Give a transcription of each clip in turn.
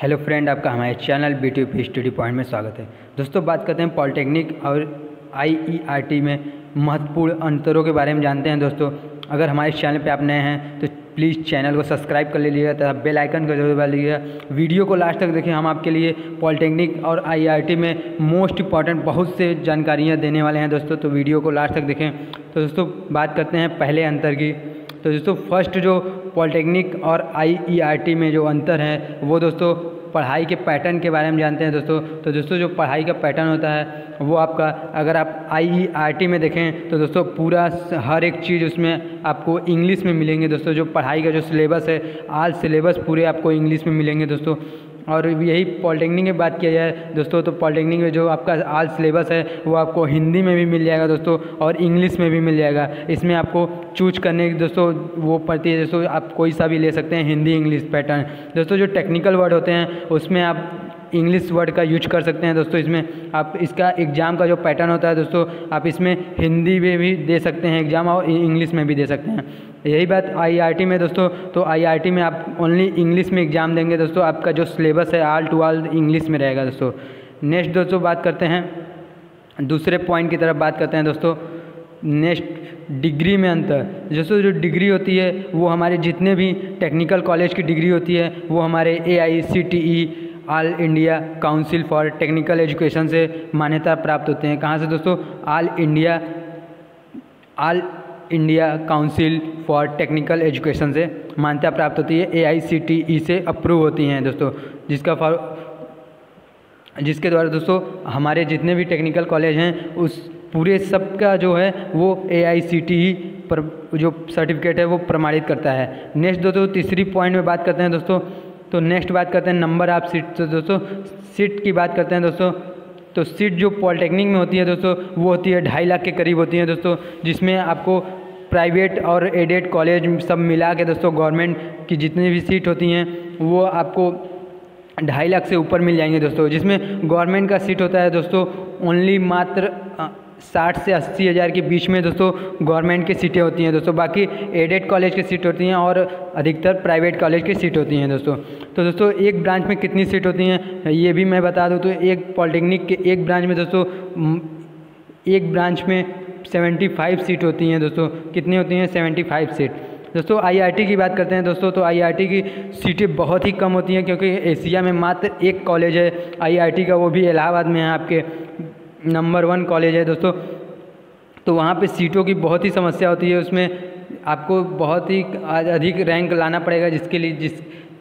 Hello friend, आपका हमारे channel BTEUP study point में स्वागत है। दोस्तों, बात करते हैं पॉलिटेक्निक और IERT में महत्वपूर्ण अंतरों के बारे में जानते हैं। दोस्तों, अगर हमारे चैनल पे आप नए हैं तो प्लीज़ चैनल को सब्सक्राइब कर लीजिएगा तथा बेल आइकन को जरूर दबा लीजिएगा। वीडियो को लास्ट तक देखिए। हम आपके लिए पॉलिटेक्निक और IERT में मोस्ट इंपॉर्टेंट बहुत से जानकारियाँ देने वाले हैं दोस्तों, तो वीडियो को लास्ट तक देखें। तो दोस्तों, बात करते हैं पहले अंतर की। तो दोस्तों, फर्स्ट जो पॉलिटेक्निक और IERT में जो अंतर है वो दोस्तों पढ़ाई के पैटर्न के बारे में जानते हैं दोस्तों। तो दोस्तों, जो पढ़ाई का पैटर्न होता है वो आपका, अगर आप IERT में देखें तो दोस्तों पूरा हर एक चीज़ उसमें आपको इंग्लिश में मिलेंगे दोस्तों। जो पढ़ाई का जो सिलेबस है, ऑल सिलेबस पूरे आपको इंग्लिश में मिलेंगे दोस्तों। और यही पॉलिटेक्निक में बात किया जाए दोस्तों, तो पॉलिटेक्निक में जो आपका ऑल सिलेबस है वो आपको हिंदी में भी मिल जाएगा दोस्तों और इंग्लिश में भी मिल जाएगा। इसमें आपको चूज करने की दोस्तों वो पड़ती है दोस्तों, आप कोई सा भी ले सकते हैं, हिंदी इंग्लिश पैटर्न। दोस्तों, जो टेक्निकल वर्ड होते हैं उसमें आप इंग्लिश वर्ड का यूज कर सकते हैं दोस्तों। इसमें आप इसका एग्ज़ाम का जो पैटर्न होता है दोस्तों, आप इसमें हिंदी में भी दे सकते हैं एग्ज़ाम और इंग्लिश में भी दे सकते हैं। यही बात IERT में दोस्तों, तो IERT में आप ओनली इंग्लिश में एग्ज़ाम देंगे दोस्तों। आपका जो सिलेबस है ऑल टू ऑल इंग्लिश में रहेगा दोस्तों। नेक्स्ट दोस्तों, बात करते हैं दूसरे पॉइंट की तरफ बात करते हैं दोस्तों। नेक्स्ट, डिग्री में अंतर। दोस्तों, जो डिग्री होती है वो हमारे जितने भी टेक्निकल कॉलेज की डिग्री होती है वो हमारे AICTE all India council for technical education से मान्यता प्राप्त होते हैं। कहाँ से दोस्तों? All India council for technical education से मान्यता प्राप्त होती है, AICTE से अप्रूव होती हैं दोस्तों, जिसके द्वारा दोस्तों हमारे जितने भी टेक्निकल कॉलेज हैं उस पूरे सब का जो है वो AICTE पर जो सर्टिफिकेट है वो प्रमाणित करता है। नेक्स्ट दोस्तों, तीसरी पॉइंट में बात करते हैं दोस्तों। तो नेक्स्ट बात करते हैं नंबर ऑफ सीट। तो दोस्तों, सीट की बात करते हैं दोस्तों, तो सीट जो पॉलिटेक्निक में होती है दोस्तों वो होती है 2.5 लाख के करीब होती है दोस्तों, जिसमें आपको प्राइवेट और एडेड कॉलेज सब मिला के दोस्तों गवर्नमेंट की जितनी भी सीट होती हैं वो आपको 2.5 लाख से ऊपर मिल जाएंगे दोस्तों। जिसमें गवर्नमेंट का सीट होता है दोस्तों ओनली मात्र 60 से 80 हज़ार के बीच में दोस्तों गवर्नमेंट की सीटें होती हैं दोस्तों। बाकी एडेड कॉलेज की सीट होती हैं और अधिकतर प्राइवेट कॉलेज की सीट होती हैं दोस्तों। तो दोस्तों, एक ब्रांच में कितनी सीट होती हैं ये भी मैं बता दूं, तो एक पॉलिटेक्निक के एक ब्रांच में दोस्तों, एक ब्रांच में 75 सीट होती हैं दोस्तों। कितनी होती हैं? 75 सीट दोस्तों। IERT की बात करते हैं दोस्तों, तो IERT की सीटें बहुत ही कम होती हैं, क्योंकि एशिया में मात्र एक कॉलेज है IERT का, वो भी इलाहाबाद में है, आपके नंबर 1 कॉलेज है दोस्तों। तो वहाँ पे सीटों की बहुत ही समस्या होती है, उसमें आपको बहुत ही अधिक रैंक लाना पड़ेगा,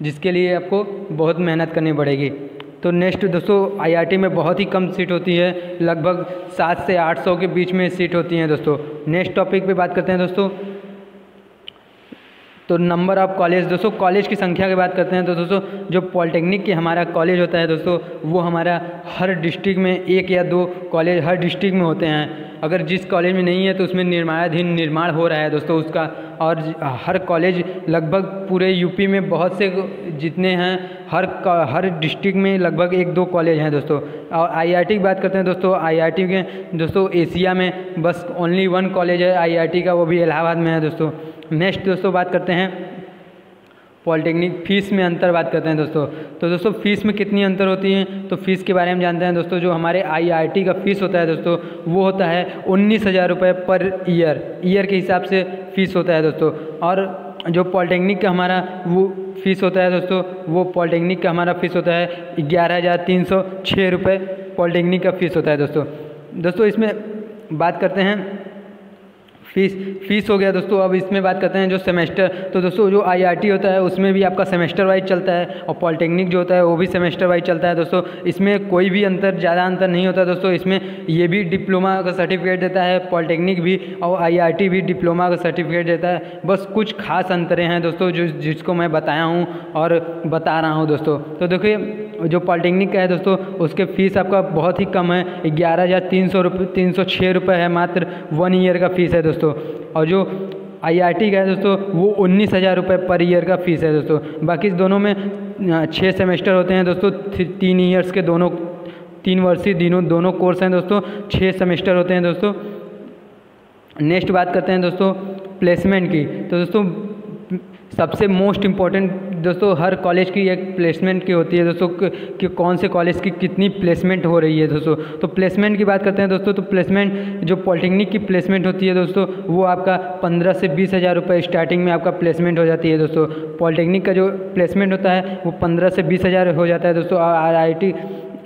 जिसके लिए आपको बहुत मेहनत करनी पड़ेगी। तो नेक्स्ट दोस्तों, IERT में बहुत ही कम सीट होती है, लगभग 700 से 800 के बीच में सीट होती हैं दोस्तों। नेक्स्ट टॉपिक पे बात करते हैं दोस्तों, तो नंबर ऑफ़ कॉलेज। दोस्तों, कॉलेज की संख्या की बात करते हैं तो दोस्तों, जो पॉलिटेक्निक के हमारा कॉलेज होता है दोस्तों वो हमारा हर डिस्ट्रिक्ट में 1 या 2 कॉलेज हर डिस्ट्रिक्ट में होते हैं। अगर जिस कॉलेज में नहीं है तो उसमें निर्माण हो रहा है दोस्तों उसका। और हर कॉलेज लगभग पूरे यूपी में बहुत से जितने हैं हर डिस्ट्रिक्ट में लगभग 1-2 कॉलेज हैं दोस्तों। और IERT की बात करते हैं दोस्तों, IERT के दोस्तों एशिया में बस ओनली 1 कॉलेज है IERT का, वो भी इलाहाबाद में है दोस्तों। नेक्स्ट दोस्तों, बात करते हैं पॉलिटेक्निक फ़ीस में अंतर बात करते हैं दोस्तों। तो दोस्तों, फ़ीस में कितनी अंतर होती है तो फ़ीस के बारे में जानते हैं दोस्तों। जो हमारे IERT का फ़ीस होता है दोस्तों वो होता है 19,000 रुपये पर ईयर के हिसाब से फ़ीस होता है दोस्तों। और जो पॉलिटेक्निक का हमारा वो फ़ीस होता है दोस्तों, वो पॉलिटेक्निक का हमारा फ़ीस होता है 11,306 रुपये पॉलिटेक्निक का फ़ीस होता है दोस्तों। दोस्तों, इसमें बात करते हैं फीस हो गया दोस्तों। अब इसमें बात करते हैं जो सेमेस्टर। तो दोस्तों, जो IERT होता है उसमें भी आपका सेमेस्टर वाइज चलता है और पॉलिटेक्निक जो होता है वो भी सेमेस्टर वाइज चलता है दोस्तों। इसमें कोई भी अंतर ज़्यादा अंतर नहीं होता दोस्तों। इसमें ये भी डिप्लोमा का सर्टिफिकेट देता है पॉलिटेक्निक भी, और IERT भी डिप्लोमा का सर्टिफिकेट देता है। बस कुछ खास अंतरें हैं दोस्तों जिसको मैं बताया हूँ और बता रहा हूँ दोस्तों। तो देखिए, जो पॉलिटेक्निक का है दोस्तों उसके फ़ीस आपका बहुत ही कम है, 11,306 रुपये है मात्र 1 ईयर का फ़ीस है दोस्तों। और जो IERT का है दोस्तों वो 19,000 रुपये पर ईयर का फ़ीस है दोस्तों। बाकी दोनों में 6 सेमेस्टर होते हैं दोस्तों, 3 ईयर्स के दोनों 3 वर्षीय दोनों कोर्स हैं दोस्तों, 6 सेमेस्टर होते हैं दोस्तों। नेक्स्ट बात करते हैं दोस्तों प्लेसमेंट की। तो दोस्तों, सबसे मोस्ट इम्पॉर्टेंट दोस्तों हर कॉलेज की एक प्लेसमेंट की होती है दोस्तों कि कौन से कॉलेज की कितनी प्लेसमेंट हो रही है दोस्तों। तो प्लेसमेंट की बात करते हैं दोस्तों, तो प्लेसमेंट जो पॉलिटेक्निक की प्लेसमेंट होती है दोस्तों वो आपका 15 से 20 हज़ार रुपये स्टार्टिंग में आपका प्लेसमेंट हो जाती है दोस्तों। पॉलिटेक्निक का जो प्लेसमेंट होता है वो 15 से 20 हज़ार हो जाता है दोस्तों। और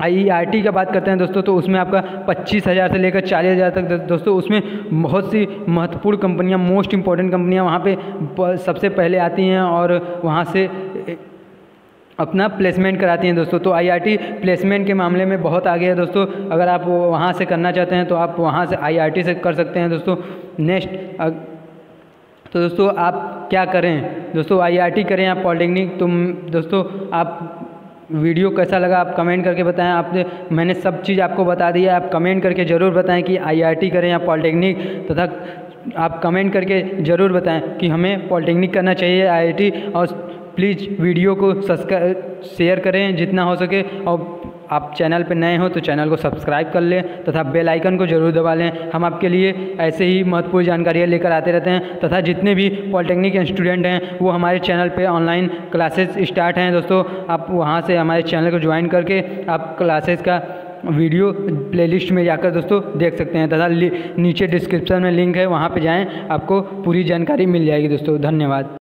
आई ई आर टी का बात करते हैं दोस्तों, तो उसमें आपका 25 हज़ार से लेकर 40 हज़ार तक दोस्तों। उसमें बहुत सी महत्वपूर्ण कंपनियां, मोस्ट इंपॉर्टेंट कंपनियां वहां पे सबसे पहले आती हैं और वहां से अपना प्लेसमेंट कराती हैं दोस्तों। तो आईआरटी प्लेसमेंट के मामले में बहुत आगे है दोस्तों। अगर आप वहाँ से करना चाहते हैं तो आप वहाँ से आईआरटी से कर सकते हैं दोस्तों। तो दोस्तों आप क्या करें दोस्तों, आईआरटी करें आप पॉलिटेक्निक। तो दोस्तों आप वीडियो कैसा लगा आप कमेंट करके बताएं। आपने मैंने सब चीज़ आपको बता दी है, आप कमेंट करके ज़रूर बताएं कि आईआरटी करें या पॉलिटेक्निक, तथा आप कमेंट करके ज़रूर बताएं कि हमें पॉलिटेक्निक करना चाहिए आईआरटी। और प्लीज़ वीडियो को सब्सक्राइब शेयर करें जितना हो सके, और आप चैनल पर नए हो तो चैनल को सब्सक्राइब कर लें तथा बेल आइकन को ज़रूर दबा लें। हम आपके लिए ऐसे ही महत्वपूर्ण जानकारियाँ लेकर आते रहते हैं, तथा जितने भी पॉलिटेक्निक स्टूडेंट हैं वो हमारे चैनल पे ऑनलाइन क्लासेस स्टार्ट हैं दोस्तों। आप वहाँ से हमारे चैनल को ज्वाइन करके आप क्लासेस का वीडियो प्लेलिस्ट में जाकर दोस्तों देख सकते हैं, तथा नीचे डिस्क्रिप्शन में लिंक है, वहाँ पर जाएँ, आपको पूरी जानकारी मिल जाएगी दोस्तों। धन्यवाद।